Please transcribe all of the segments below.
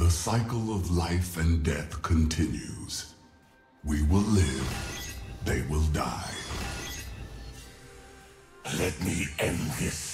The cycle of life and death continues. We will live, they will die. Let me end this.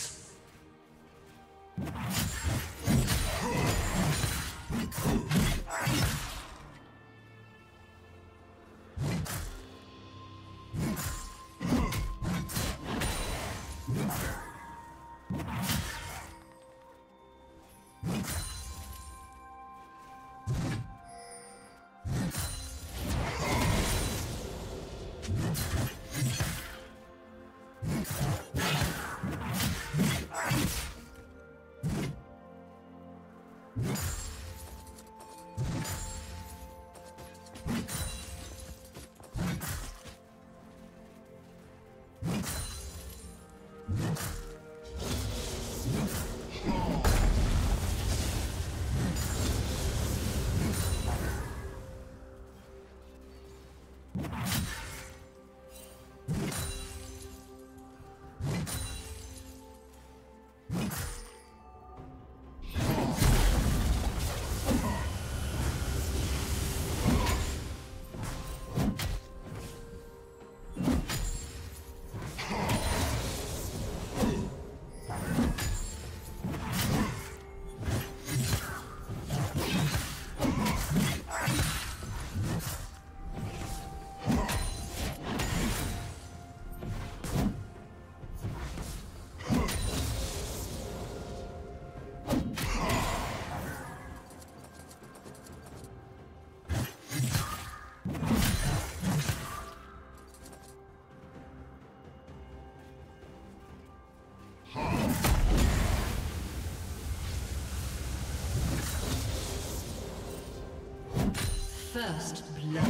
First blood.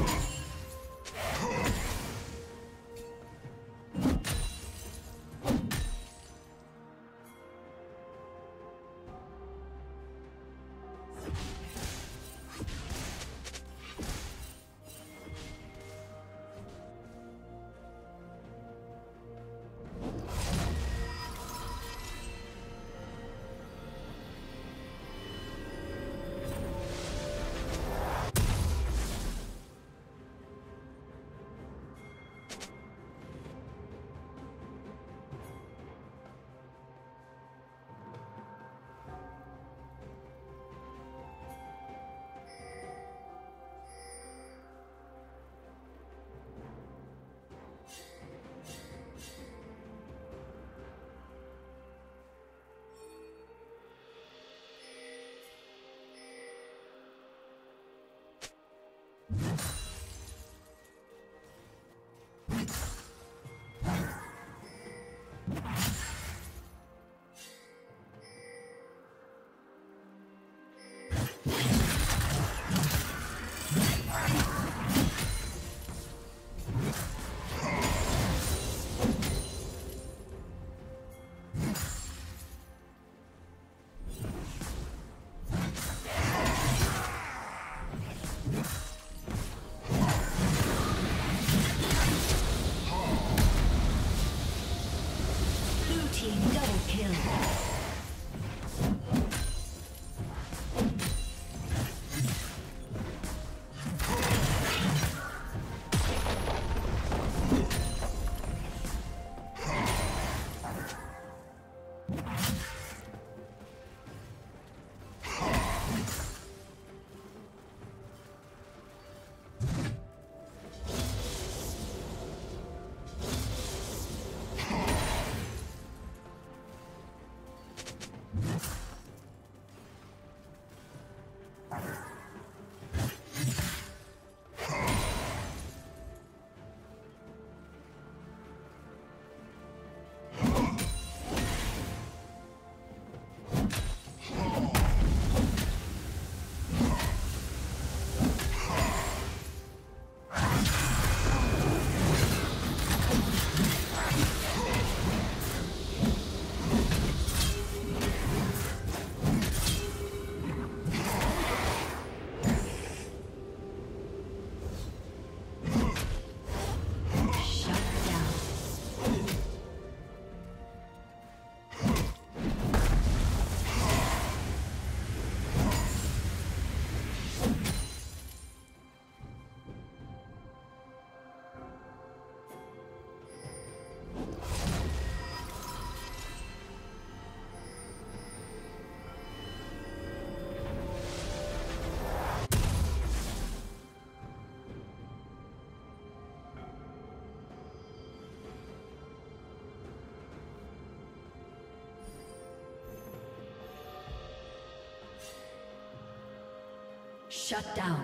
Shut down.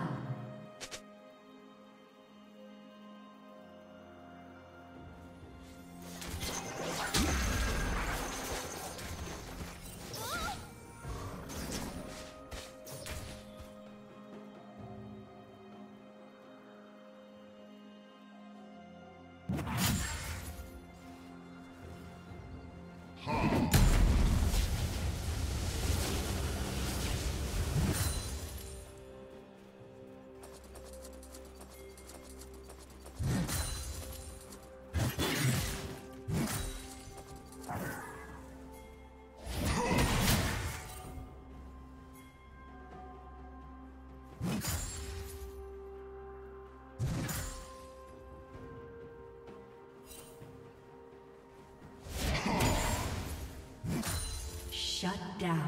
Shut down.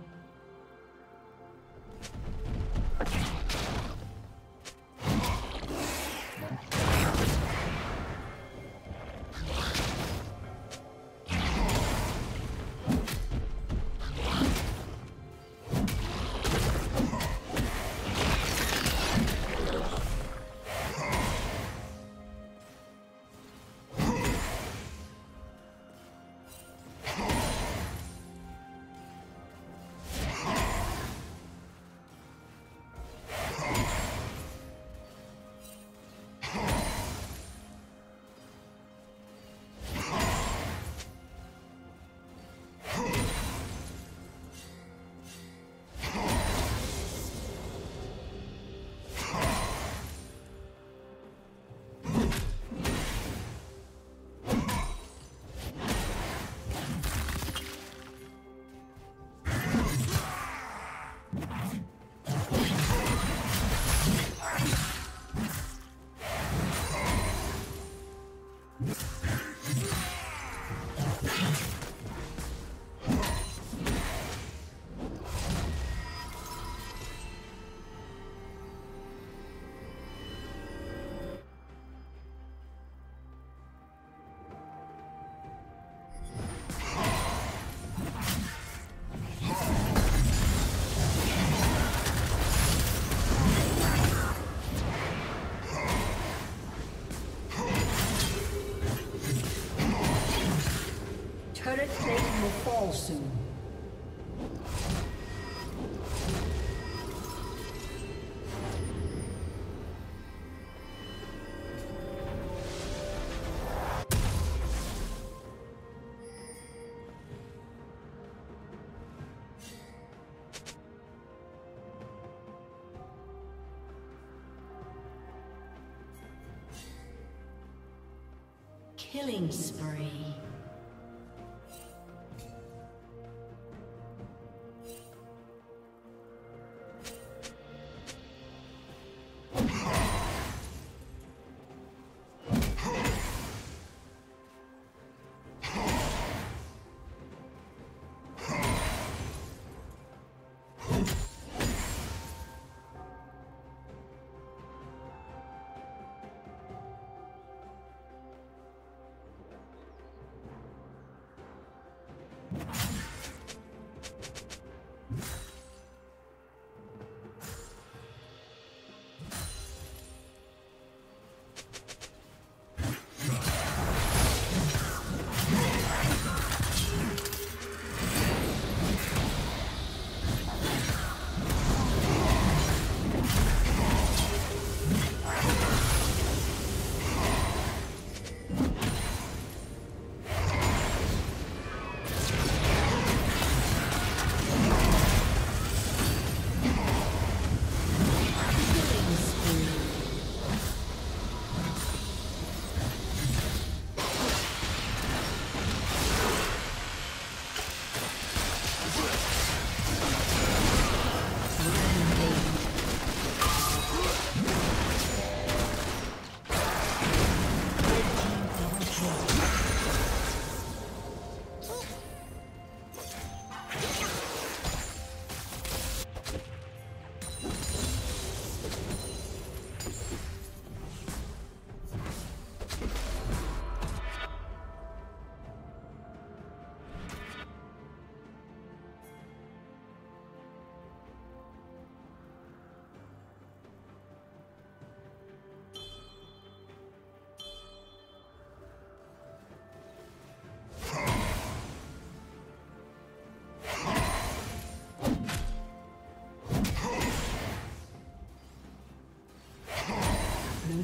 fall soon. Killing spree. Blue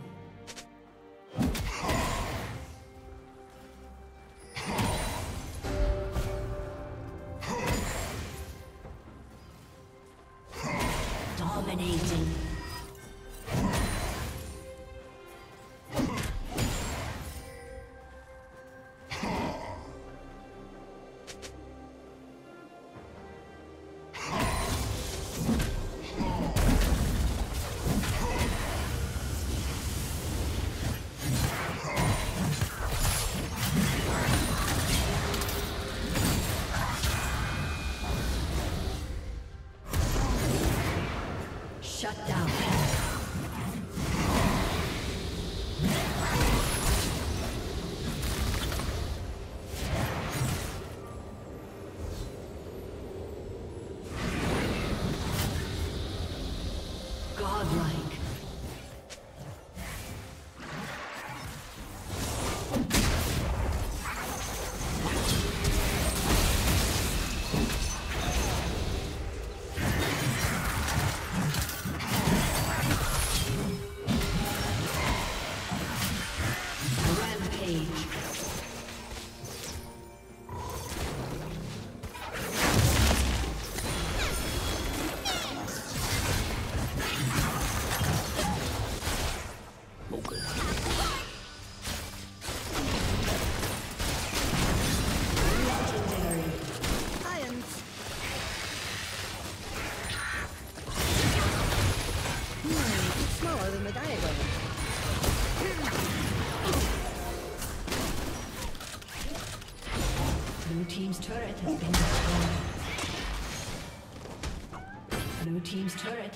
Shut down. Blue team's turret has been destroyed. Blue team's turret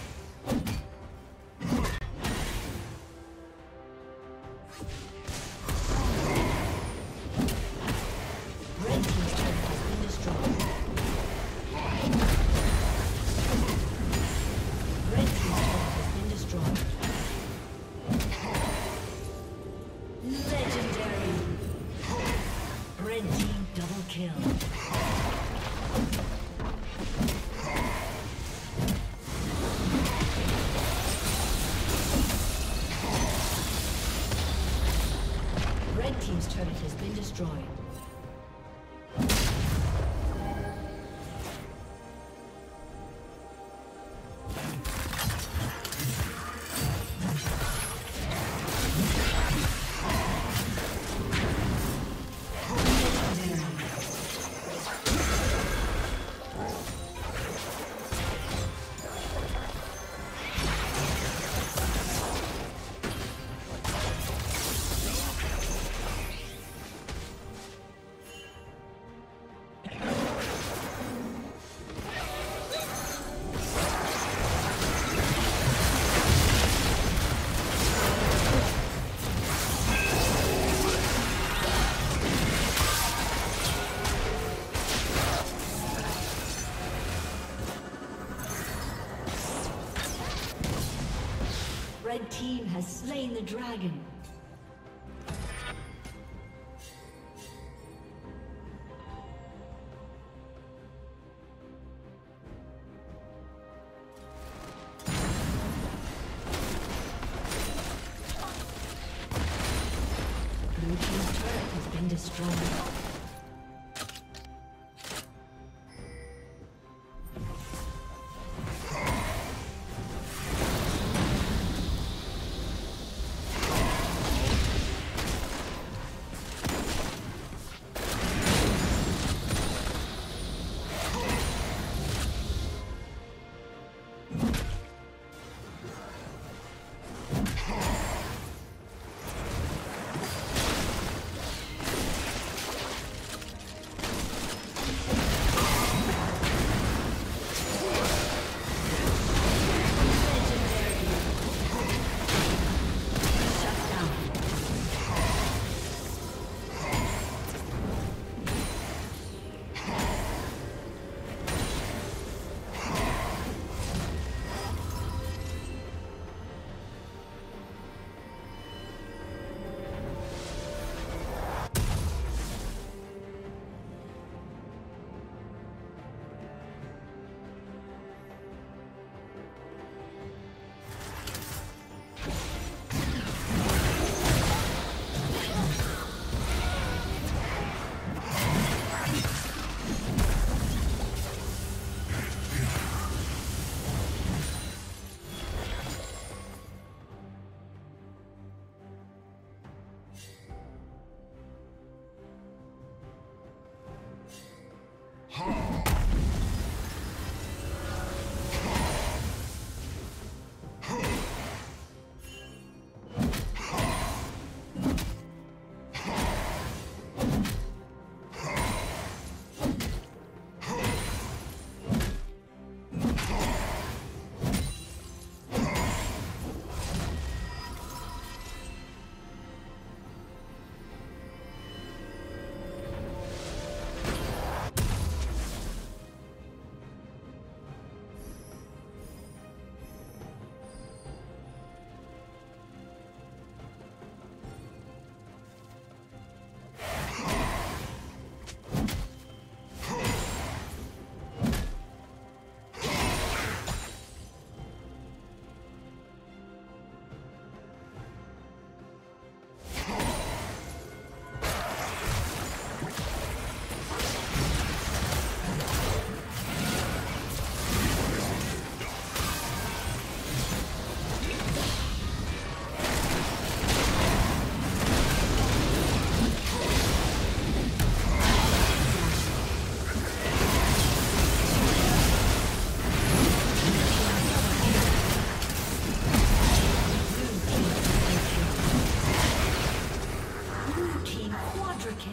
Team's turret has been destroyed. Red team has slain the dragon. Blue team's turret has been destroyed.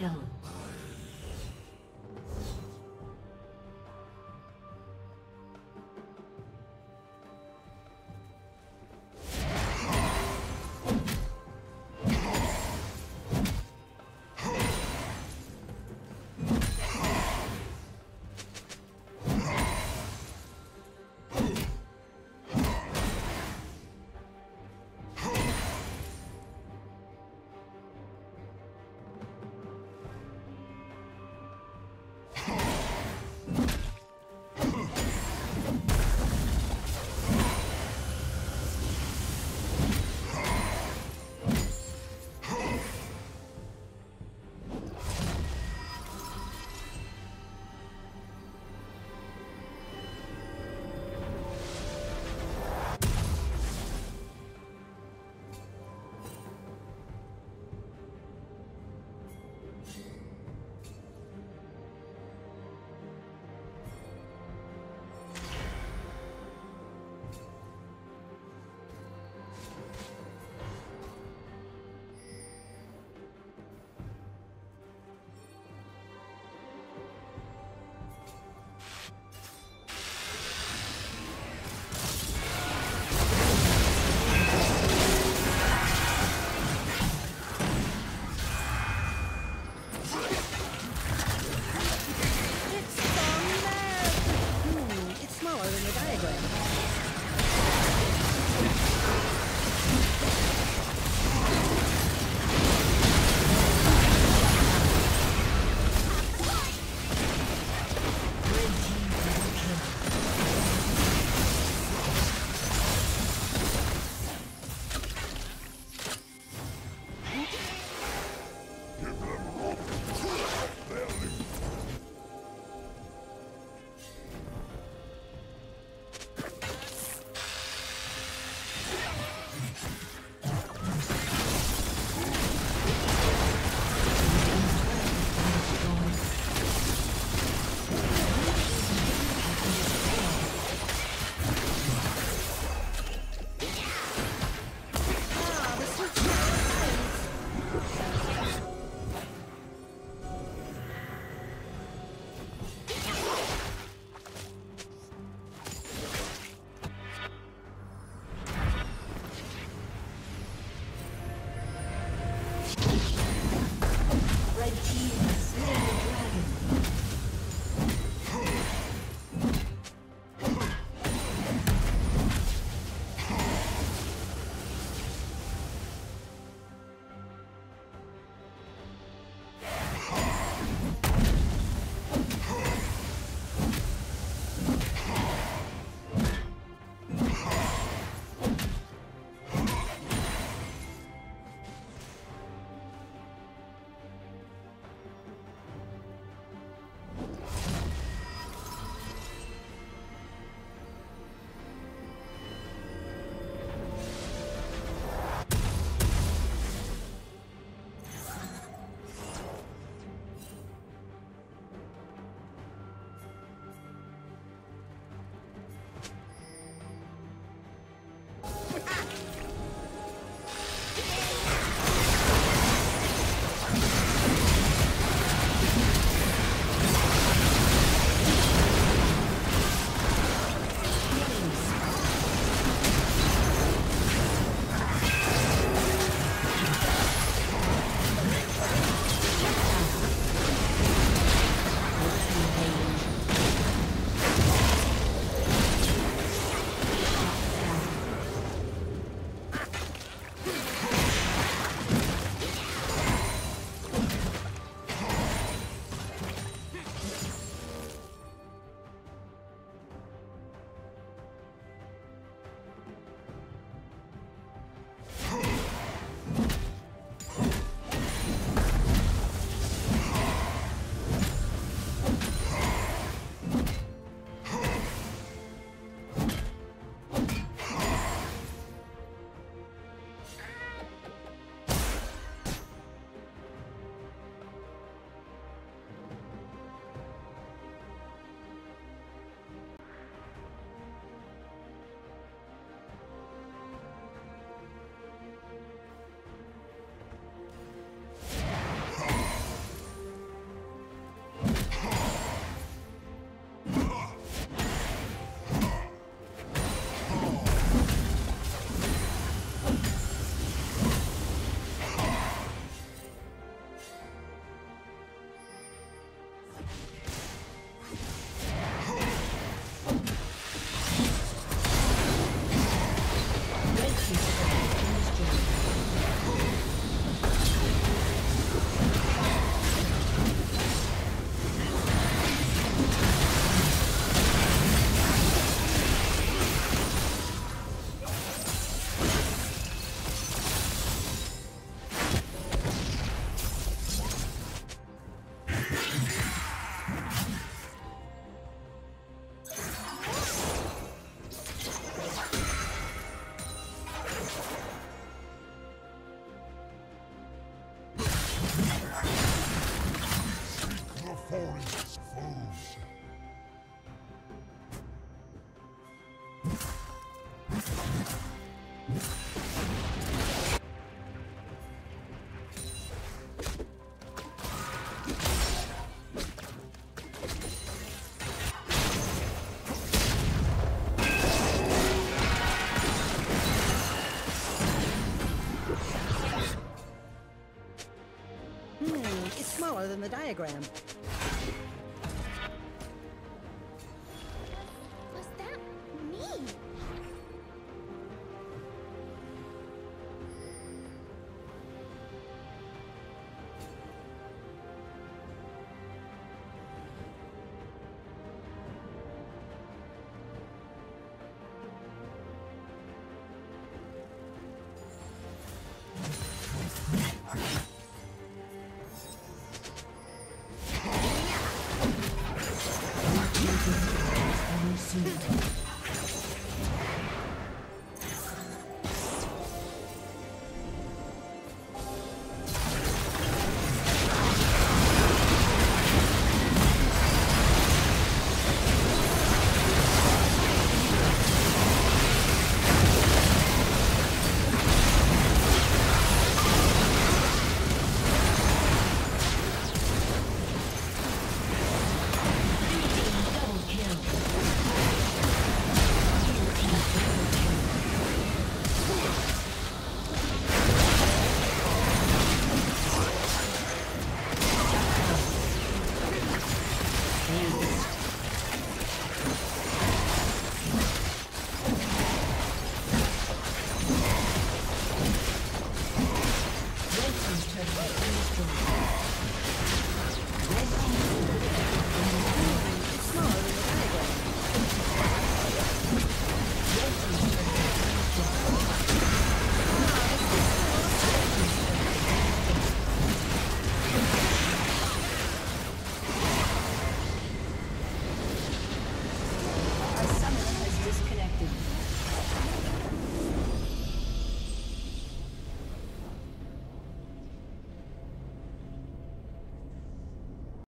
kill. than the diagram.